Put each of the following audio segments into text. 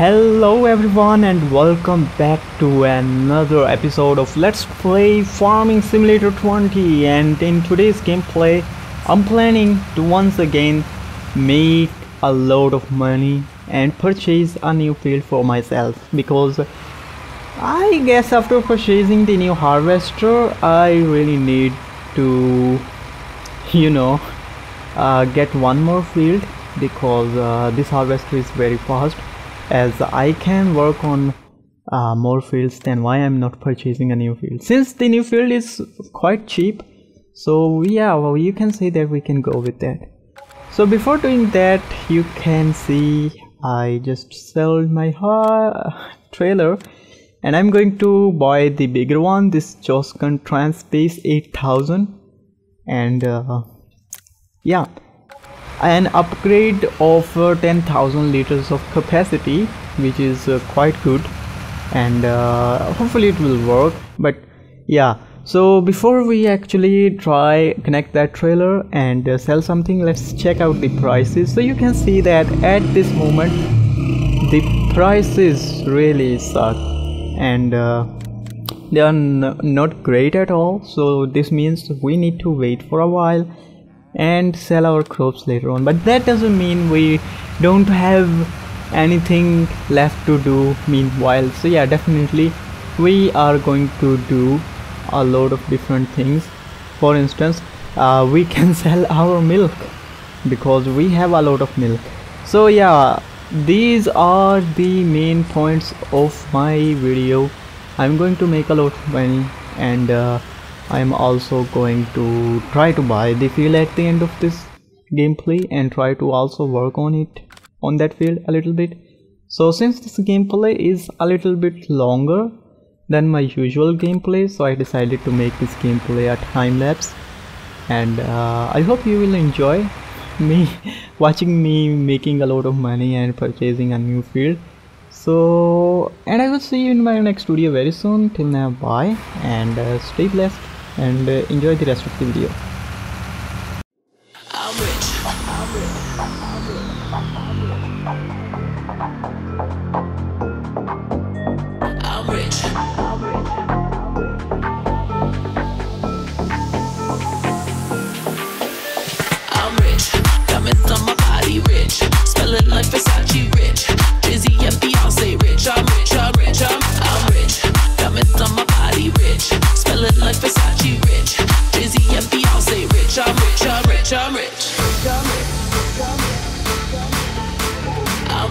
Hello everyone and welcome back to another episode of Let's Play Farming Simulator 20, and in today's gameplay I'm planning to once again make a load of money and purchase a new field for myself, because I guess after purchasing the new harvester I really need to, you know, get one more field, because this harvester is very fast. As I can work on more fields, then why I'm not purchasing a new field, since the new field is quite cheap. So yeah, well, you can say that we can go with that. So before doing that, you can see I just sold my trailer and I'm going to buy the bigger one, this Joskin Transpace 8000, and yeah, an upgrade of 10,000 liters of capacity, which is quite good, and hopefully it will work. But yeah, so before we actually try connect that trailer and sell something, let's check out the prices. So you can see that at this moment the prices really suck, and they are not great at all. So this means we need to wait for a while and sell our crops later on, but that doesn't mean we don't have anything left to do meanwhile. So yeah, definitely we are going to do a lot of different things. For instance, we can sell our milk, because we have a lot of milk. So yeah, these are the main points of my video. I'm going to make a lot of money, and I'm also going to try to buy the field at the end of this gameplay and try to also work on it, on that field a little bit. So since this gameplay is a little bit longer than my usual gameplay, so I decided to make this gameplay a time lapse, and I hope you will enjoy me watching me making a lot of money and purchasing a new field. So, and I will see you in my next video very soon. Till now, bye, and stay blessed, and enjoy the rest of the video. I'm rich. Diamonds on my body, rich. Spell it like Versace, rich. Drizzy and Beyonce, rich. I'm rich, I'm rich, I'm rich. Diamonds on my body, rich. Spell it like Versace, rich. Drizzy and Beyonce, rich. I'm rich, I'm rich, I'm rich. I'm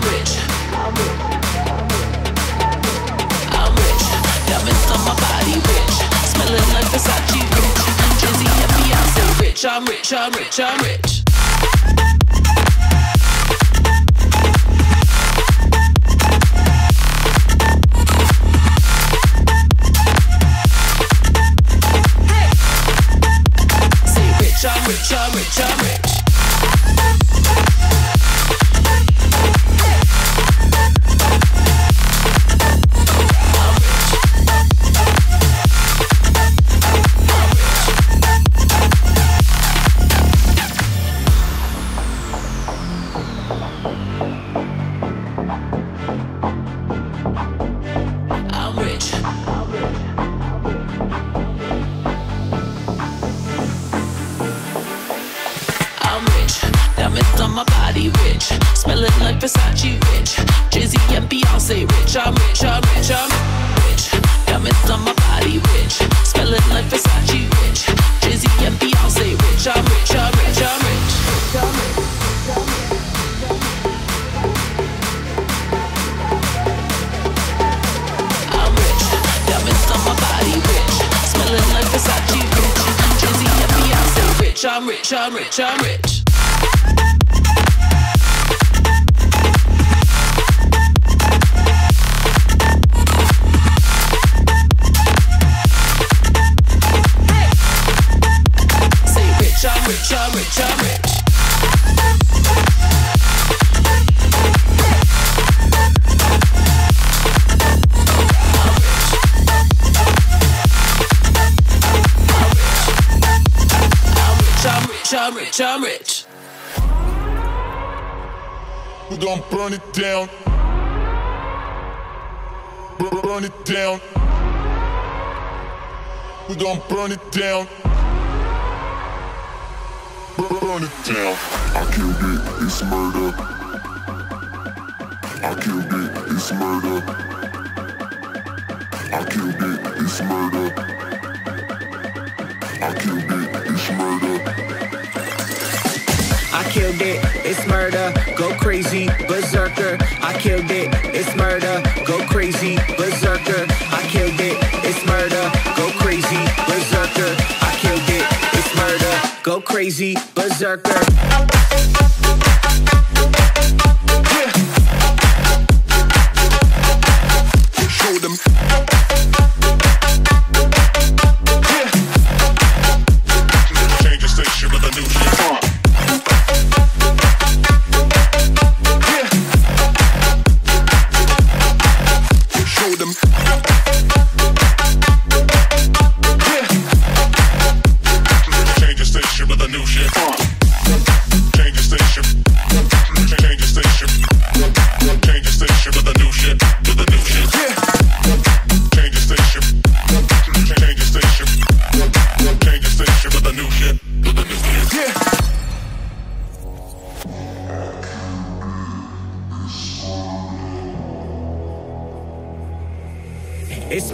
rich. I'm rich. Diamonds on my body, rich. Spell it like Versace, rich. Drizzy and Beyonce, rich. I'm rich, I'm rich, I'm rich. I'm rich, I'm rich. Diamonds on my body, rich. Smell it like Versace, rich. Jizzy and Beyonce, rich. I'm rich, I'm rich, I'm rich. Diamonds on my body, rich. Smell it like Versace, rich. Jizzy and Beyonce, rich. I'm rich, I'm rich, I'm rich. I'm rich. Diamonds on my body, rich. Smell it like Versace, rich. Jizzy and Beyonce, rich. I'm rich, I'm rich, I'm rich. I'm rich, I'm rich. I'm rich, I'm rich. We're gonna burn it down. burn it down. We gon' burn it down. Burn it down. I killed it, it's murder. I killed it, it's murder. I killed it, it's murder. I killed it, it's murder. I killed it, it's murder. Go crazy, berserker. I killed it, it's murder. Go crazy, berserker. I killed it, it's murder. Go crazy, berserker. I killed it, it's murder. Go crazy, berserker. It's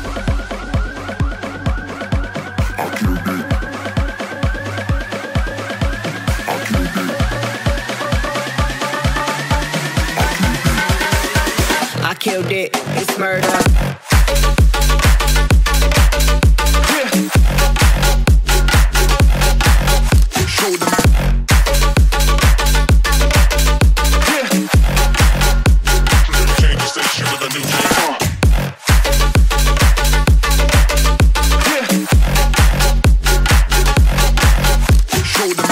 I killed it, it's murder. Yeah. Show them. Yeah. Change the station with a new shit. Yeah. Show them.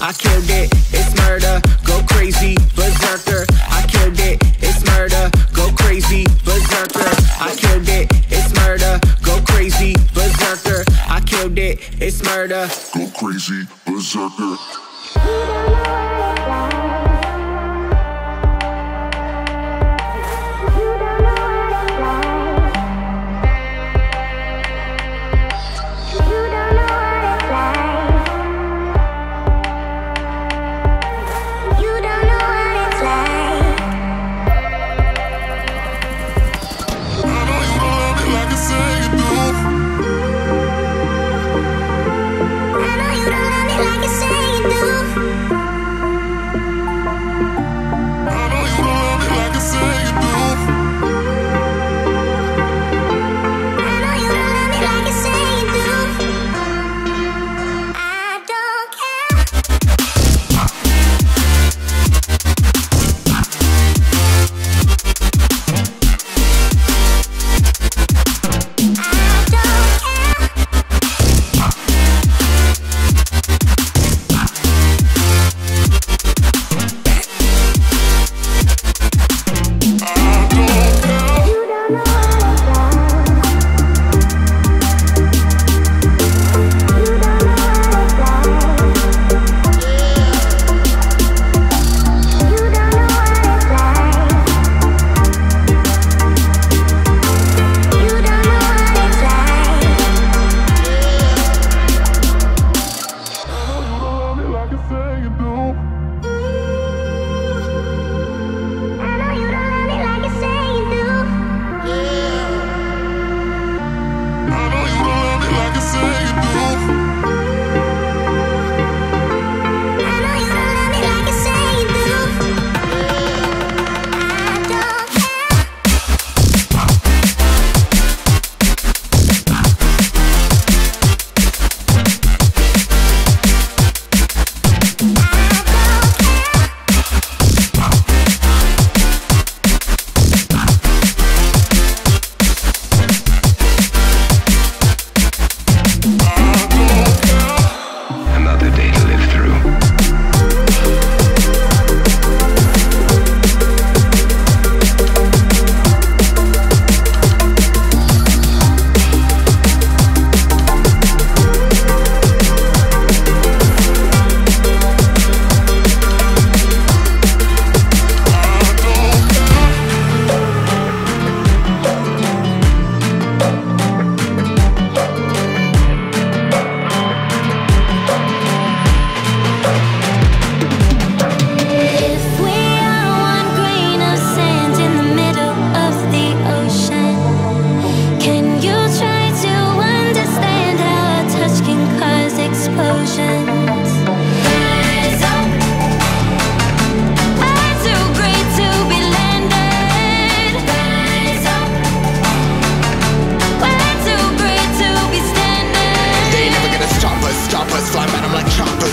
I killed it, it's murder, go crazy, berserker. I killed it, it's murder, go crazy, berserker. I killed it, it's murder, go crazy, berserker. I killed it, it's murder, go crazy, berserker.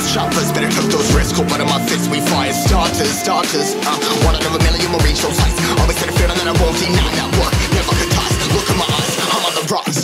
fist choppers. Better took those risks, cold butter my fist. We fire starters. One out of a million, we'll reach those heights. Always said I failed and then I won't deny that work. Never could toss. Look in my eyes, I'm on the rocks.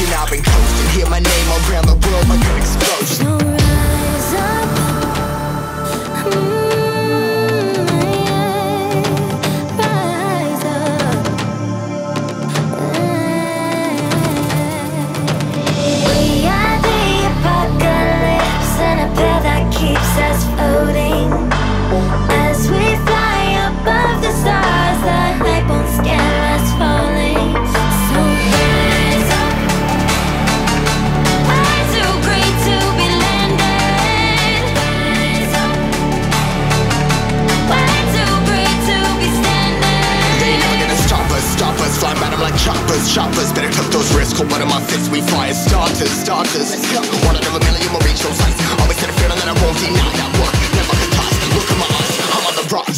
I've been coasting, hear my name all around the world like an explosion. So rise up, yeah, rise up. We are the apocalypse, and a pill that keeps us floating. As we fly above the stars, the night won't scare us falling. Choppers, better took those risks, cold butter my fists. We fire starters. One out of a million, we'll reach those heights. Always said I failed and then I won't deny that work. Never could toss, look in my eyes, I'm on the rocks.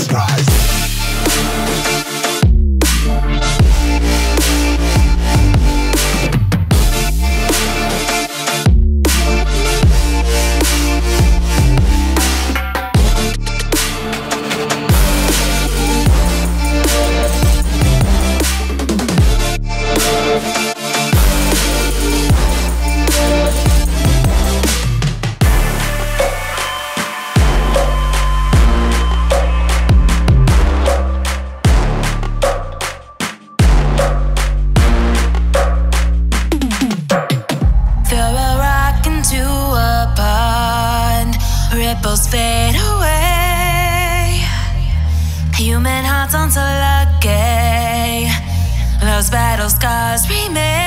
Human hearts aren't so lucky. Those battle scars remain.